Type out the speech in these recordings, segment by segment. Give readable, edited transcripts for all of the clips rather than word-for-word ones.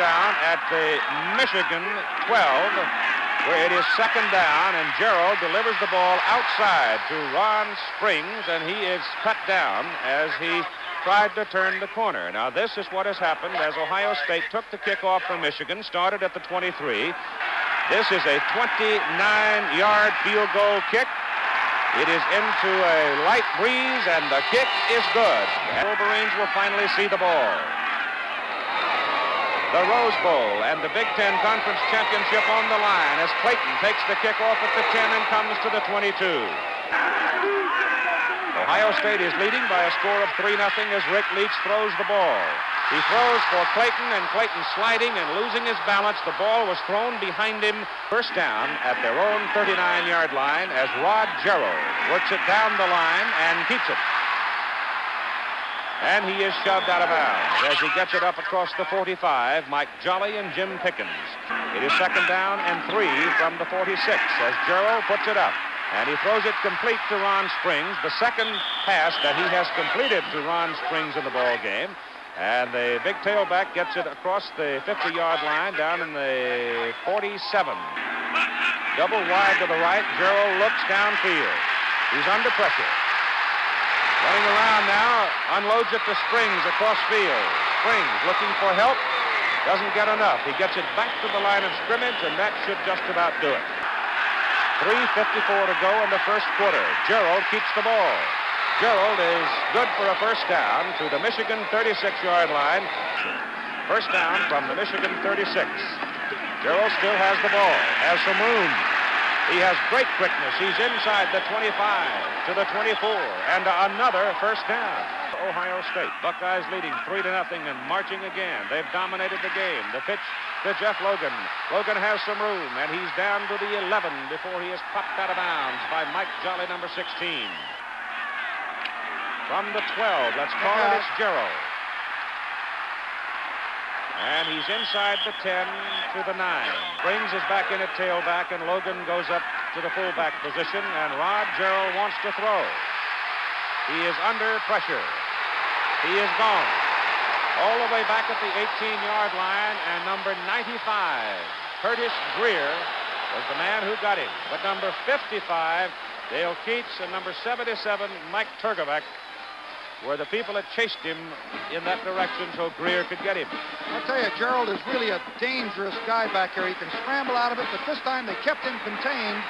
down at the Michigan 12, where it is second down, and Gerald delivers the ball outside to Ron Springs, and he is cut down as he tried to turn the corner. Now, this is what has happened as Ohio State took the kickoff from Michigan, started at the 23. This is a 29-yard field goal kick. It is into a light breeze, and the kick is good. The Wolverines will finally see the ball. The Rose Bowl and the Big Ten Conference Championship on the line as Clayton takes the kickoff at the 10 and comes to the 22. Ohio State is leading by a score of 3-0 as Rick Leach throws the ball. He throws for Clayton, and Clayton sliding and losing his balance. The ball was thrown behind him. First down at their own 39-yard line as Rod Gerald works it down the line and keeps it. And he is shoved out of bounds as he gets it up across the 45, Mike Jolly and Jim Pickens. It is second down and 3 from the 46 as Gerald puts it up. And he throws it complete to Ron Springs, the second pass that he has completed to Ron Springs in the ball game. And the big tailback gets it across the 50-yard line down in the 47. Double wide to the right. Gerald looks downfield. He's under pressure. Running around now, unloads it to Springs across field. Springs looking for help. Doesn't get enough. He gets it back to the line of scrimmage, and that should just about do it. 3:54 to go in the first quarter. Gerald keeps the ball. Gerald is good for a first down to the Michigan 36-yard line. First down from the Michigan 36. Gerald still has the ball, has some room. He has great quickness. He's inside the 25 to the 24, and another first down. Ohio State, Buckeyes leading 3-0 and marching again. They've dominated the game. The pitch to Jeff Logan. Logan has some room, and he's down to the 11 before he is popped out of bounds by Mike Jolly, number 16. From the 12, let's call it, it's Gerald. And he's inside the 10 to the 9. Brings his back in at tailback, and Logan goes up to the fullback position, and Rod Gerald wants to throw. He is under pressure. He is gone. All the way back at the 18-yard line, and number 95, Curtis Greer, was the man who got him. But number 55, Dale Keats, and number 77, Mike Turgovec, were the people that chased him in that direction so Greer could get him. I'll tell you, Gerald is really a dangerous guy back here. He can scramble out of it, but this time they kept him contained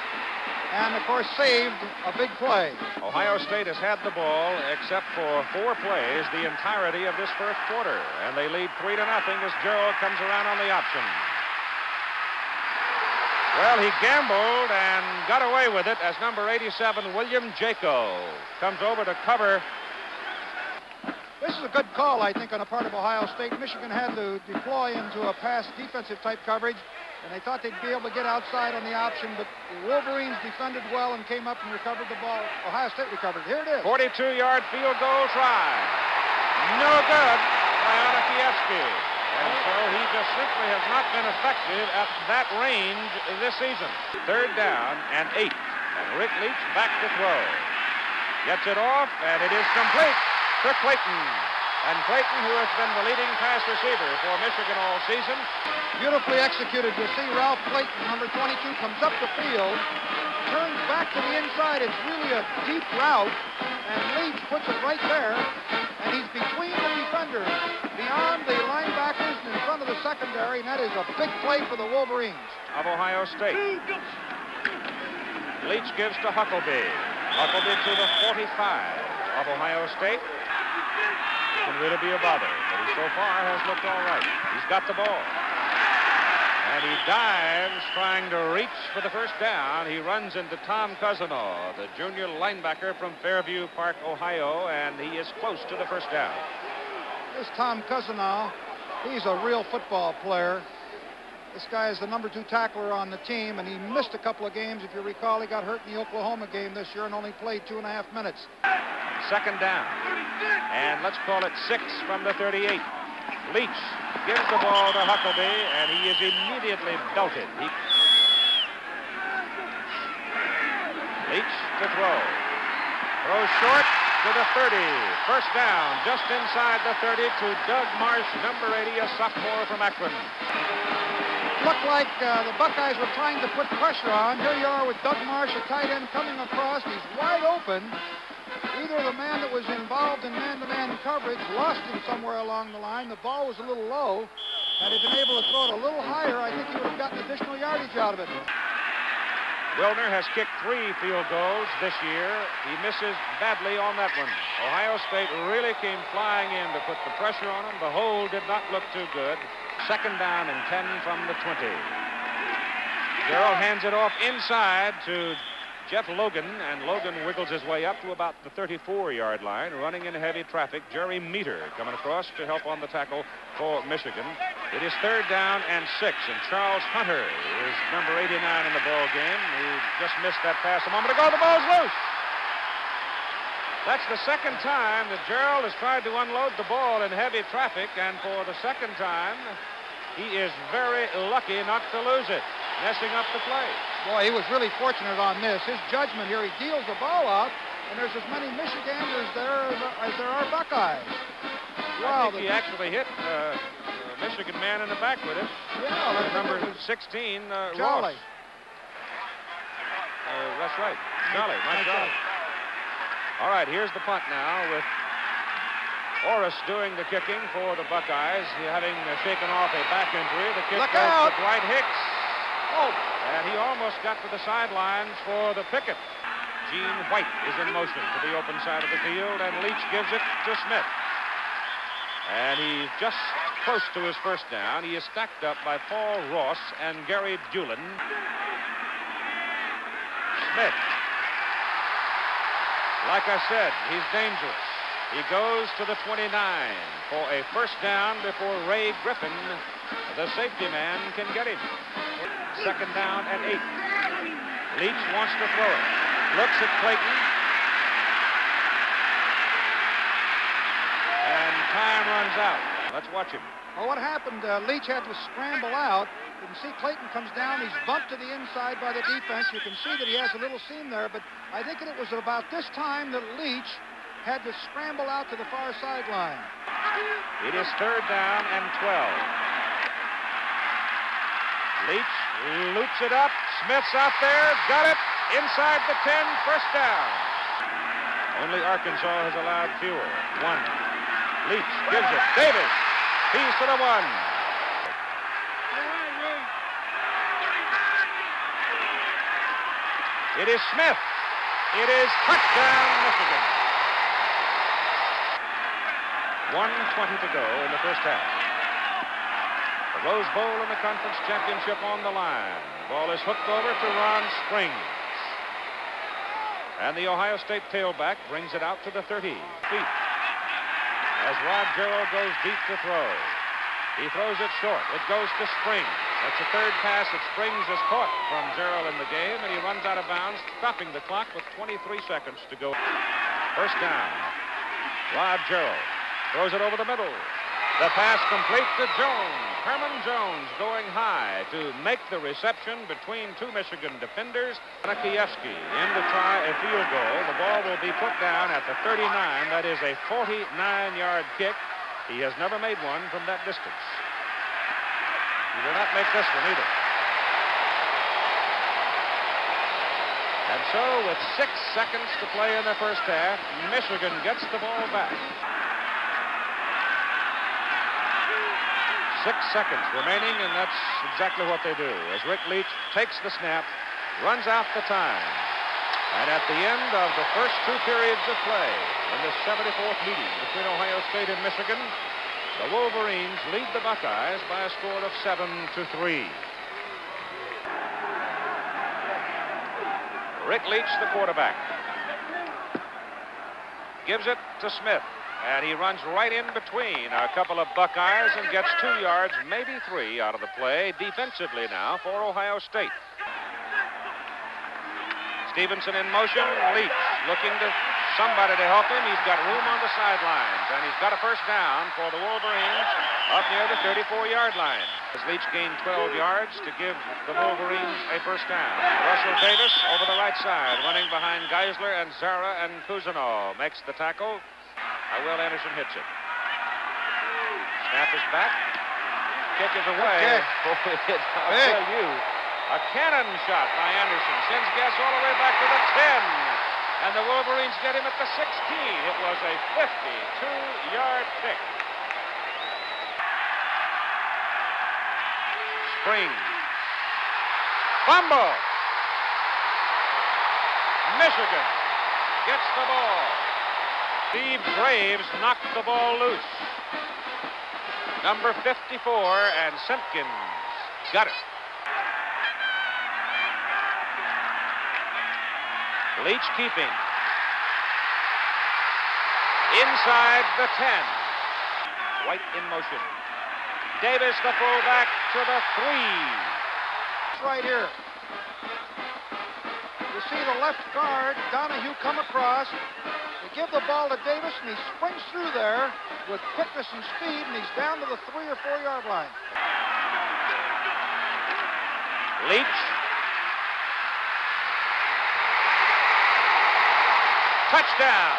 and, of course, saved a big play. Ohio State has had the ball, except for 4 plays, the entirety of this first quarter. And they lead 3-0 as Gerald comes around on the option. Well, he gambled and got away with it as number 87, William Jaco, comes over to cover. This is a good call, I think, on the part of Ohio State. Michigan had to deploy into a pass defensive-type coverage, and they thought they'd be able to get outside on the option, but the Wolverines defended well and came up and recovered the ball. Ohio State recovered. Here it is. 42-yard field goal try. No good by Janakievski. And so he just simply has not been effective at that range this season. Third down and 8. And Rick Leach back to throw. Gets it off, and it is complete to Clayton. And Clayton, who has been the leading pass receiver for Michigan all season. Beautifully executed. You see Ralph Clayton, number 22, comes up the field, turns back to the inside. It's really a deep route, and Leach puts it right there, and he's between the defenders, beyond the linebackers, and in front of the secondary, and that is a big play for the Wolverines. Of Ohio State. Leach gives to Huckleby. Huckleby to the 45 of Ohio State. Can really be a bother, but he so far has looked all right. He's got the ball. And he dives, trying to reach for the first down. He runs into Tom Cousineau, the junior linebacker from Fairview Park, Ohio, and he is close to the first down. This Tom Cousineau, he's a real football player. This guy is the number 2 tackler on the team, and he missed a couple of games. If you recall, he got hurt in the Oklahoma game this year and only played 2.5 minutes. Second down, and let's call it 6 from the 38. Leach gives the ball to Huckleby, and he is immediately belted. Leach to throw. Throws short, to the 30. First down, just inside the 30 to Doug Marsh, number 80, a sophomore from Akron. Looked like the Buckeyes were trying to put pressure on. Here you are with Doug Marsh, a tight end coming across. He's wide open. Either the man that was involved in man-to-man coverage lost him somewhere along the line. The ball was a little low. Had he been able to throw it a little higher, I think he would have gotten additional yardage out of it. Wilner has kicked 3 field goals this year. He misses badly on that one. Ohio State really came flying in to put the pressure on him. The hole did not look too good. Second down and 10 from the 20. Darrell hands it off inside to Jeff Logan, and Logan wiggles his way up to about the 34-yard line, running in heavy traffic. Jerry Meter coming across to help on the tackle for Michigan. It is third down and 6, and Charles Hunter is number 89 in the ball game. He just missed that pass a moment ago. The ball's loose. That's the second time that Gerald has tried to unload the ball in heavy traffic, and for the second time, he is very lucky not to lose it, messing up the play. Boy, he was really fortunate on this. His judgment here, he deals the ball out, and there's as many Michiganders there as there are Buckeyes. Wow, I think he actually hit... Michigan man in the back with it. Yeah, number 16, Jolly. That's right. Jolly, Mike Jolly. All right, here's the punt now with Horace doing the kicking for the Buckeyes, having shaken off a back injury. The kick goes to Dwight Hicks. Oh. And he almost got to the sidelines for the picket. Gene White is in motion to the open side of the field, and Leach gives it to Smith. And he's just close to his first down. He is stacked up by Paul Ross and Gary Dulin. Smith. Like I said, he's dangerous. He goes to the 29 for a first down before Ray Griffin, the safety man, can get him. Second down and 8. Leach wants to throw it. Looks at Clayton. Time runs out. Let's watch him. Well, what happened, Leach had to scramble out. You can see Clayton comes down. He's bumped to the inside by the defense. You can see that he has a little seam there, but I think it was about this time that Leach had to scramble out to the far sideline. It is third down and 12. Leach loops it up. Smith's out there. Got it. Inside the 10. First down. Only Arkansas has allowed fewer. 1. Leach gives it. Davis. He's to the 1. It is Smith. It is touchdown, Michigan. 1:20 to go in the first half. The Rose Bowl and the conference championship on the line. The ball is hooked over to Ron Springs. And the Ohio State tailback brings it out to the 30 feet. As Rod Gerald goes deep to throw. He throws it short. It goes to Springs. That's the third pass that Springs has caught from Gerald in the game, and he runs out of bounds, stopping the clock with 23 seconds to go. First down. Rod Gerald throws it over the middle. The pass complete to Jones. Herman Jones going high to make the reception between two Michigan defenders. Janakievski in to try a field goal. The ball will be put down at the 39. That is a 49-yard kick. He has never made one from that distance. He will not make this one either. And so with 6 seconds to play in the first half, Michigan gets the ball back. 6 seconds remaining, and that's exactly what they do as Rick Leach takes the snap, runs out the time. And at the end of the first 2 periods of play in this 74th meeting between Ohio State and Michigan, the Wolverines lead the Buckeyes by a score of 7-3. Rick Leach, the quarterback, gives it to Smith. And he runs right in between a couple of Buckeyes and gets 2 yards, maybe 3 out of the play defensively now for Ohio State. Stevenson in motion, Leach looking to somebody to help him. He's got room on the sidelines, and he's got a first down for the Wolverines up near the 34-yard line. As Leach gained 12 yards to give the Wolverines a first down. Russell Davis over the right side, running behind Geisler and Zara, and Cousineau makes the tackle. Will Anderson hits it. Snap is back. Kick is away. I'll tell you, a cannon shot by Anderson sends Guess all the way back to the 10, and the Wolverines get him at the 16. It was a 52-yard kick. Springs fumble. Michigan gets the ball. Steve Graves knocked the ball loose. Number 54 and Simpkins got it. Leach keeping. Inside the 10. White in motion. Davis the fullback to the 3. It's right here. You see the left guard, Donahue, come across. They give the ball to Davis, and he springs through there with quickness and speed, and he's down to the 3 or 4 yard line. Leach. Touchdown.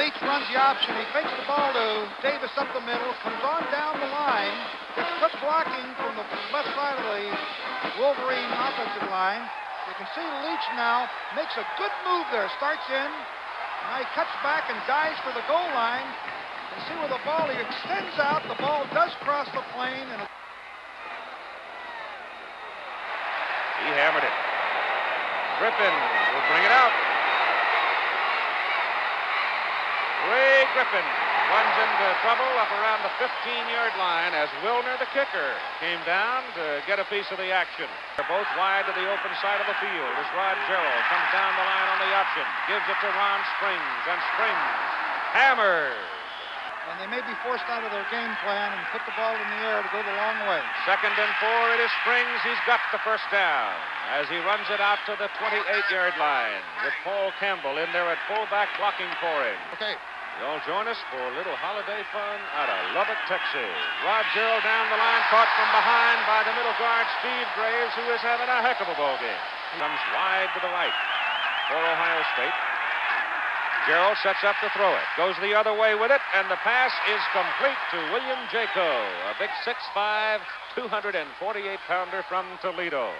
Leach runs the option. He fakes the ball to Davis up the middle, comes on down the line, gets good blocking from the left side of the Wolverine offensive line. You can see Leach now makes a good move there, starts in, now he cuts back and dives for the goal line. You see where the ball, he extends out, the ball does cross the plane, and he hammered it. Griffin will bring it out. Ray Griffin runs into trouble up around the 15-yard line as Wilner, the kicker, came down to get a piece of the action. They're both wide to the open side of the field as Rod Gerald comes down the line on the option, gives it to Ron Springs, and Springs hammers. And they may be forced out of their game plan and put the ball in the air to go the long way. Second and 4, it is Springs. He's got the first down as he runs it out to the 28-yard line with Paul Campbell in there at fullback blocking for him. Okay. You'll join us for a little holiday fun out of Lubbock, Texas. Rod Gerald down the line, caught from behind by the middle guard, Steve Graves, who is having a heck of a ball game. He comes wide to the right for Ohio State. Gerald sets up to throw it, goes the other way with it, and the pass is complete to William Jaco, a big 6'5", 248-pounder from Toledo.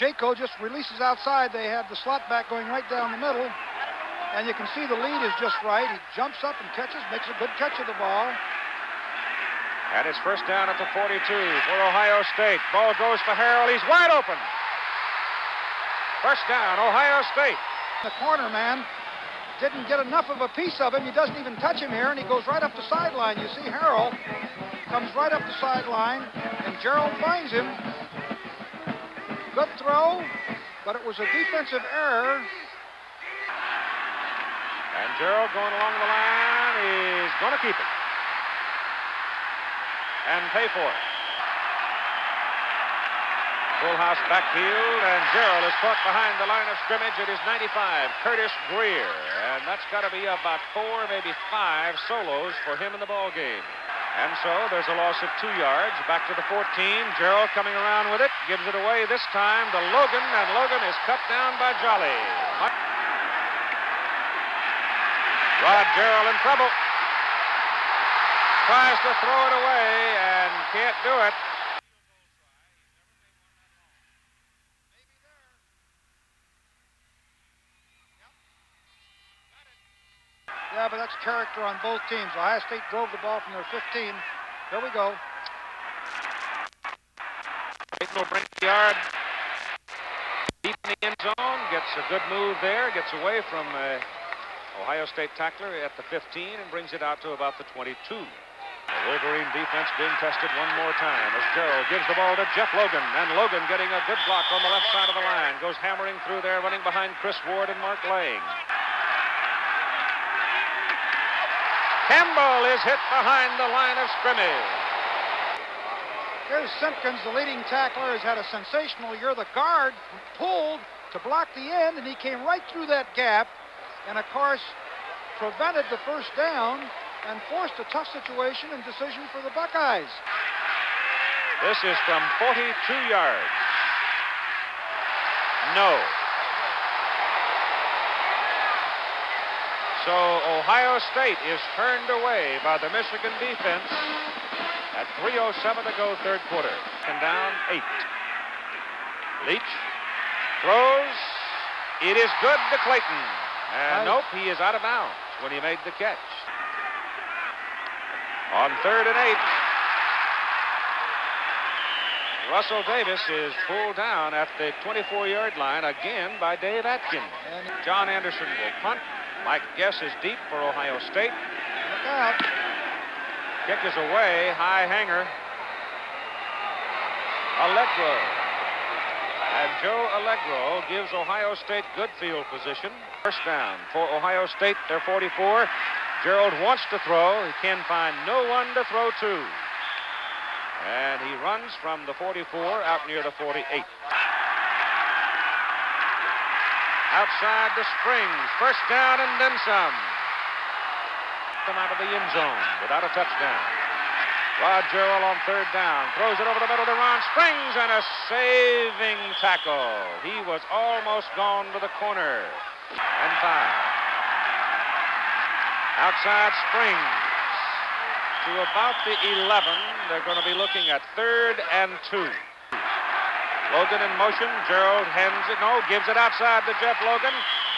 Jaco just releases outside. They have the slot back going right down the middle, and you can see the lead is just right. He jumps up and catches, makes a good catch of the ball. And it's first down at the 42 for Ohio State. Ball goes to Harold. He's wide open. First down, Ohio State. The corner man didn't get enough of a piece of him. He doesn't even touch him here, and he goes right up the sideline. You see Harrell comes right up the sideline, and Gerald finds him. Good throw, but it was a defensive error. And Gerald going along the line is going to keep it and pay for it. Full house backfield, and Gerald is caught behind the line of scrimmage. It is 95, Curtis Greer, and that's got to be about 4, maybe 5 solos for him in the ball game. And so there's a loss of 2 yards. Back to the 14. Gerald coming around with it, gives it away this time to Logan, and Logan is cut down by Jolly. Rod Gerald in trouble. Tries to throw it away and can't do it. Yeah, but that's character on both teams. Ohio State drove the ball from their 15. There we go. Clayton will bring the yard deep in the end zone. Gets a good move there. Gets away from Ohio State tackler at the 15 and brings it out to about the 22. The Wolverine defense being tested one more time as Gerald gives the ball to Jeff Logan. And Logan, getting a good block on the left side of the line, goes hammering through there, running behind Chris Ward and Mark Lang. Campbell is hit behind the line of scrimmage. Here's Simpkins, the leading tackler, has had a sensational year. The guard pulled to block the end, and he came right through that gap, and of course prevented the first down and forced a tough situation and decision for the Buckeyes. This is from 42 yards. No. So Ohio State is turned away by the Michigan defense at 3:07 to go, third quarter. And down 8. Leach throws. It is good to Clayton. And nope, he is out of bounds when he made the catch. On 3rd and 8. Russell Davis is pulled down at the 24-yard line again by Dave Atkins. John Anderson will punt. Mike Guess is deep for Ohio State. Look out. Kick is away. High hanger. Allegro. And Joe Allegro gives Ohio State good field position. First down for Ohio State. They're 44. Gerald wants to throw. He can find no one to throw to. And he runs from the 44 out near the 48. Outside the Springs. First down and then some. Come out of the end zone without a touchdown. Rod Gerald on 3rd down. Throws it over the middle to Ron Springs, and a saving tackle. He was almost gone to the corner. And five. Outside Springs. To about the 11. They're going to be looking at 3rd and 2. Logan in motion. Gerald hands it. No, gives it outside to Jeff Logan.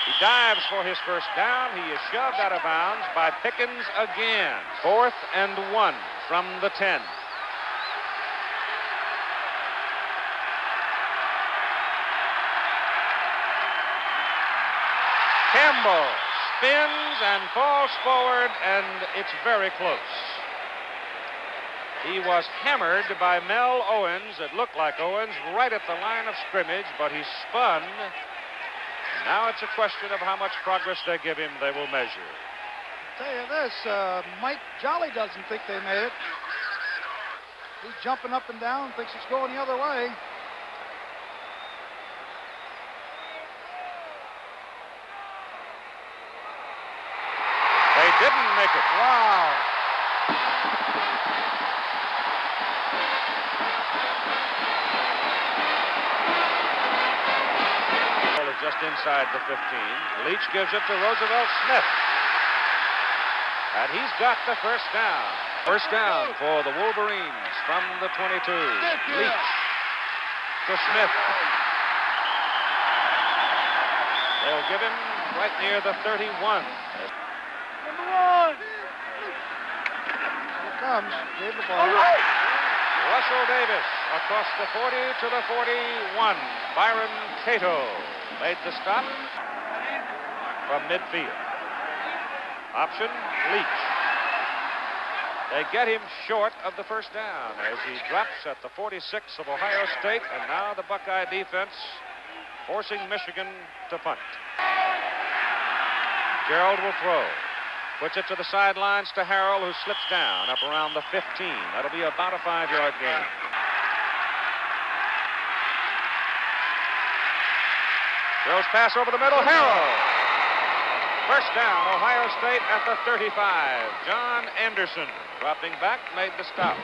He dives for his first down. He is shoved out of bounds by Pickens again. 4th and 1 from the 10. Campbell spins and falls forward, and it's very close. He was hammered by Mel Owens. It looked like Owens right at the line of scrimmage, but he spun. Now it's a question of how much progress they give him. They will measure. I'll tell you this, Mike Jolly doesn't think they made it. He's jumping up and down, thinks it's going the other way. They didn't make it. Wow. Just inside the 15. Leach gives it to Roosevelt Smith. And he's got the first down. First down for the Wolverines from the 22. Leach to Smith. They'll give him right near the 31. Number one. Here comes. Gave the ball. All right. Russell Davis across the 40 to the 41. Byron Cato made the stop from midfield. Option, Leach. They get him short of the first down as he drops at the 46 of Ohio State, and now the Buckeye defense forcing Michigan to punt. Gerald will throw. Puts it to the sidelines to Harrell, who slips down up around the 15. That'll be about a 5-yard gain. Throws pass over the middle, Harrell. First down, Ohio State at the 35. John Anderson, dropping back, made the stop.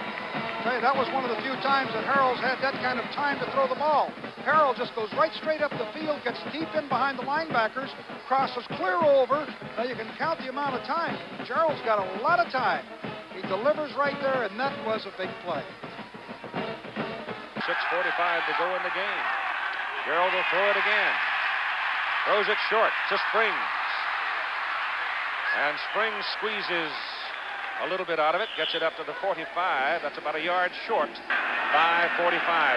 Hey, that was one of the few times that Harrell's had that kind of time to throw the ball. Harrell just goes right straight up the field, gets deep in behind the linebackers, crosses clear over. Now you can count the amount of time. Gerald's got a lot of time. He delivers right there, and that was a big play. 6:45 to go in the game. Gerald will throw it again. Throws it short to Springs. And Springs squeezes a little bit out of it. Gets it up to the 45. That's about a yard short. 5:45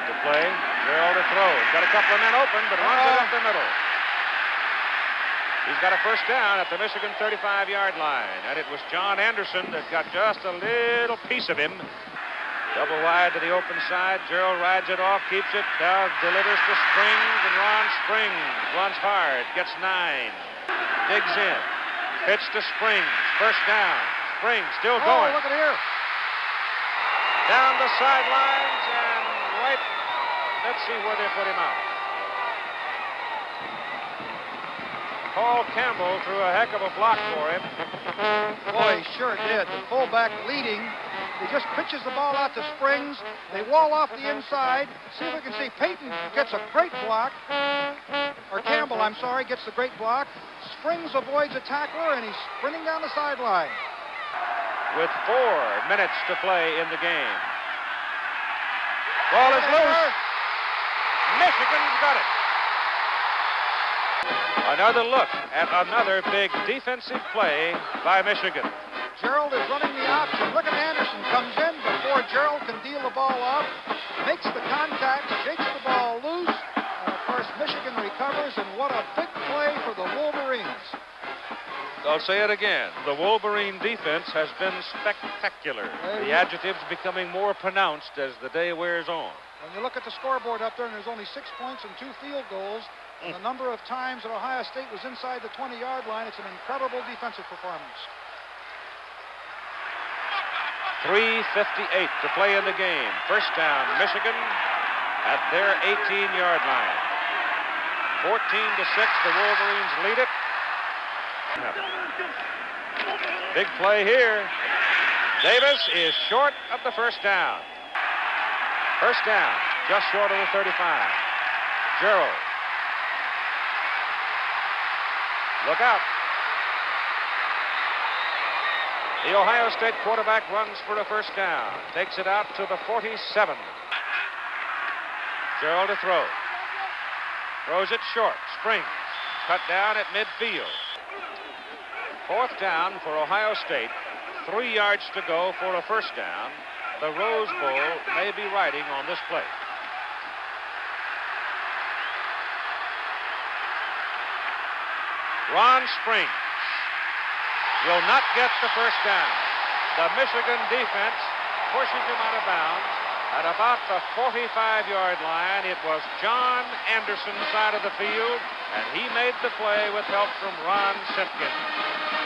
to play. Gerald to throw. He's got a couple of men open, but runs it up the middle. He's got a first down at the Michigan 35-yard line. And it was John Anderson that got just a little piece of him. Double wide to the open side. Gerald rides it off, keeps it, now delivers to Springs, and Ron Springs runs hard, gets 9. Digs in. Pitch to Springs. First down. Springs still going. Oh, look at here. Down the sidelines, and Let's see where they put him out. Paul Campbell threw a heck of a block for him. Boy, he sure did. The fullback leading. He just pitches the ball out to Springs. They wall off the inside. See if we can see. Payton gets a great block. Or Campbell, I'm sorry, gets the great block. Springs avoids a tackler, and he's sprinting down the sideline. With 4 minutes to play in the game. Ball is loose. Michigan's got it. Another look at another big defensive play by Michigan. Gerald is running the option. Look at Anderson comes in before Gerald can deal the ball up. Makes the contact, shakes the ball loose. And of course, Michigan recovers, and what a big play for the Wolverines. I'll say it again. The Wolverine defense has been spectacular. The adjective's becoming more pronounced as the day wears on. When you look at the scoreboard up there, and there's only 6 points and 2 field goals, and the number of times that Ohio State was inside the 20-yard line, it's an incredible defensive performance. 3:58 to play in the game. First down, Michigan at their 18-yard line. 14 to 6, the Wolverines lead it. Big play here. Davis is short of the first down. First down, just short of the 35. Gerald. Look out. The Ohio State quarterback runs for a first down. Takes it out to the 47. Gerald to throw. Throws it short. Springs. Cut down at midfield. Fourth down for Ohio State. 3 yards to go for a first down. The Rose Bowl may be riding on this play. Ron Springs will not get the first down. The Michigan defense pushes him out of bounds. At about the 45-yard line, it was John Anderson's side of the field, and he made the play with help from Ron Simpkins.